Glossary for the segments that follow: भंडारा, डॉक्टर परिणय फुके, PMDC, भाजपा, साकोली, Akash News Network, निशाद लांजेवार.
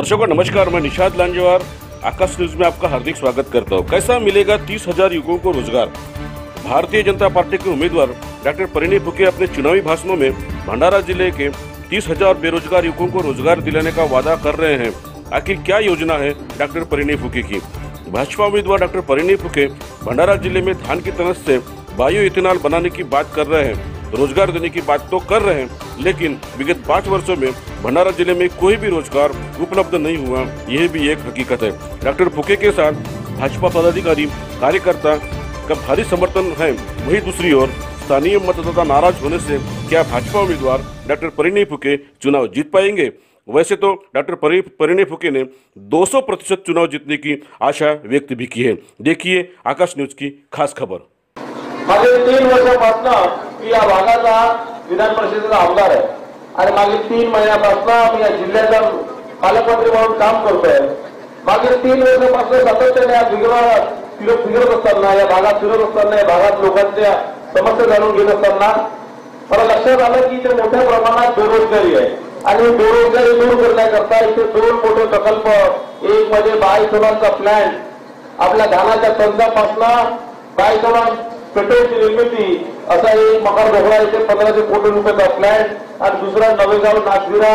दर्शकों नमस्कार, मैं निशाद लांजेवार आकाश न्यूज में आपका हार्दिक स्वागत करता हूं। कैसा मिलेगा 30,000 युवकों को रोजगार? भारतीय जनता पार्टी के उम्मीदवार डॉक्टर परिणय फुके अपने चुनावी भाषणों में भंडारा जिले के 30,000 बेरोजगार युवकों को रोजगार दिलाने का वादा कर रहे हैं। आखिर क्या योजना है डॉक्टर परिणय फुके की? भाजपा उम्मीदवार डॉक्टर परिणय फुके भंडारा जिले में धान की तनस से बायो इथेनॉल बनाने की बात कर रहे हैं, रोजगार देने की बात तो कर रहे हैं, लेकिन विगत 5 वर्षों में भंडारा जिले में कोई भी रोजगार उपलब्ध नहीं हुआ। यह भी एक हकीकत है। डॉक्टर फुके के साथ भाजपा पदाधिकारी कार्यकर्ता का भारी समर्थन है। वहीं दूसरी ओर स्थानीय मतदाता नाराज होने से क्या भाजपा उम्मीदवार डॉक्टर परिणय फुके चुनाव जीत पाएंगे? वैसे तो डॉक्टर परिणय फुके ने 200% चुनाव जीतने की आशा व्यक्त भी की है। देखिए आकाश न्यूज की खास खबर। मागील 3 वर्षापासून मी या भागाचा विधान परिषदेचा आमदार आहे आणि मागील 3 महिन्यापासून मी या जिल्ह्याचा पालकमंत्री म्हणून काम करतोय। मागील 3 वर्षापासून सातत्याने या फिरत असताना, या भागात फिरत असताना, या भागात लोकांच्या समस्या जाणून घेत असताना मला लक्षात आलं की इथे मोठ्या प्रमाणात बेरोजगारी आहे आणि बेरोजगारी दूर करण्याकरता इथे 2 मोठे प्रकल्प, एक म्हणजे बायोसोलारचा प्लांट, आपल्या धानाच्या तंजापासून बायोसोलार पेट्रोलची निर्मिती, असा एक मकरबोगळा इथे 15 कोटी रुपयाचा फ्लॅट आणि दुसरा नवेगाव नागविरा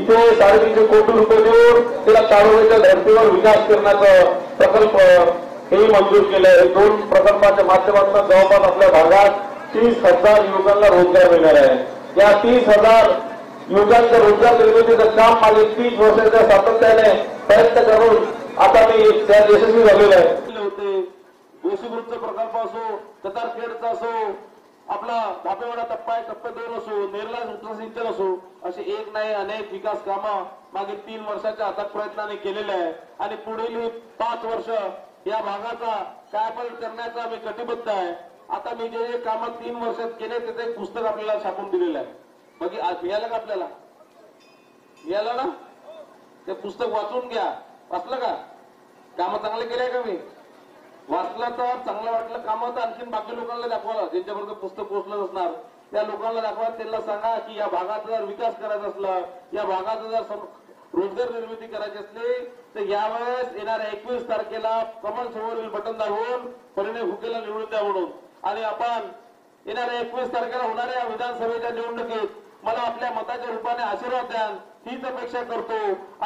इथे 3.5 कोटी रुपये देऊन त्याला तारोळीच्या धर्तीवर विकास करण्याचा प्रकल्प हे मंजूर केले आहे। 2 प्रकल्पाच्या माध्यमातून जवळपास आपल्या भागात 30,000 युवकांना रोजगार मिळणार आहे। या 30,000 युवकांना रोजगार निर्मितीचं काम मागील 30 वर्षाच्या सातत्याने प्रयत्न करून आता मी त्यात यशस्वी झालेलो आहे। गोसीगृहचा प्रकल्प असो, ततारखेडचा असो, आपला धापेवाडा टप्पा 2 असो, नेरला उपसिंचन असो, असे एक नाही अनेक विकास कामं मागील 3 वर्षाच्या हातात प्रयत्नाने केलेले आहे आणि पुढील 5 वर्ष या भागाचा कायापालट करण्याचा मी कटिबद्ध आहे। आता मी जे काम 3 वर्षात केले त्याचं एक पुस्तक आपल्याला छापून दिलेलं आहे। बाकी मिळालं का आपल्याला? मिळालं ना? ते पुस्तक वाचून घ्या। वाचलं का? कामं चांगले केले का? मी वाचलं तर चांगलं वाटलं, कामं तर आणखीन बाकी लोकांना दाखवा, ज्यांच्यापर्यंत पुस्तक पोहोचलंच असणार त्या लोकांना दाखवा, त्यांना सांगा की या भागाचा जर विकास करायचा असला, या भागाचा जर रोजगार निर्मिती करायची असली तर यावेळेस येणाऱ्या 21 तारखेला कमेंट समोरील बटन दाबून परिणय फुकेला निवडून द्या म्हणून। आणि आपण येणाऱ्या 21 तारखेला होणाऱ्या विधानसभेच्या निवडणुकीत मला आपल्या मताच्या रूपाने आशीर्वाद द्या हीच अपेक्षा करतो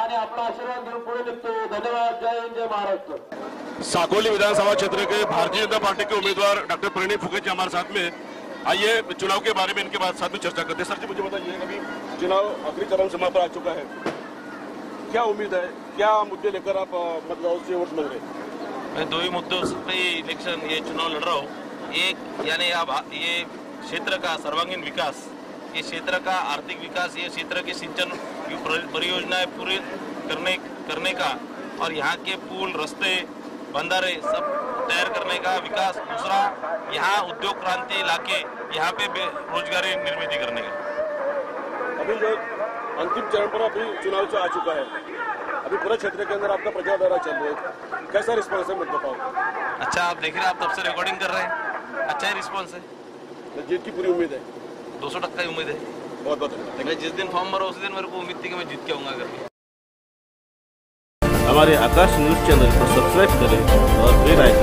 आणि आपला आशीर्वाद घेऊन पुढे निघतो। धन्यवाद। जय हिंद, जय महाराष्ट्र। साकोली विधानसभा क्षेत्र के भारतीय जनता पार्टी के उम्मीदवार डॉक्टर परिणय फुके जी हमारे साथ में आइए, चुनाव के बारे में इनके बाद साथ में चर्चा करते हैं। सर जी मुझे बताइए, अभी चुनाव आखिरी चरण सीमा पर आ चुका है, क्या उम्मीद है, क्या मुद्दे लेकर आप मतदाताओं से वोट मांग रहे हैं? मैं 2 ही मुद्दों पर इलेक्शन ये चुनाव लड़ रहा हूँ। एक यानी आप ये क्षेत्र का सर्वांगीण विकास, ये क्षेत्र का आर्थिक विकास, ये क्षेत्र के सिंचन परियोजनाएं पूरी करने का और यहाँ के पुल, रास्ते, बंदरे सब तैयार करने का विकास। दूसरा यहाँ उद्योग क्रांति लाके यहाँ पे रोजगारी निर्मित करने का। अभी जो अंतिम चरण पर अभी चुनाव आ चुका है, अभी पूरे क्षेत्र के अंदर आपका प्रचार दौरा चल रहा है, कैसा रिस्पॉन्स है? अच्छा, आप देख रहे हैं, आप तब से रिकॉर्डिंग कर रहे हैं, अच्छा ही रिस्पॉन्स है। जीत की पूरी उम्मीद है, 200% की उम्मीद है। बहुत बहुत मैं जिस दिन फॉर्म भरा उस दिन मेरे को उम्मीद थी कि मैं जीत के आऊंगा करके। हमारे आकाश न्यूज चैनल को सब्सक्राइब करें और बेल आइकन